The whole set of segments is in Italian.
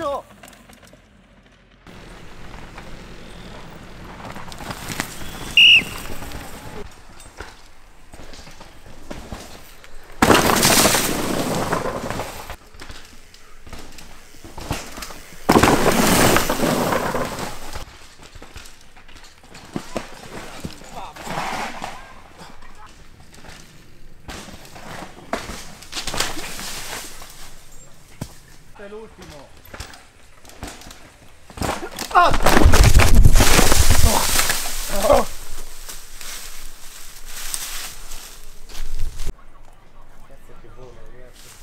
cazzo! L'ultimo. Ah! Oh! Oh! Cazzo che buono, ragazzi.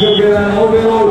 Giocherà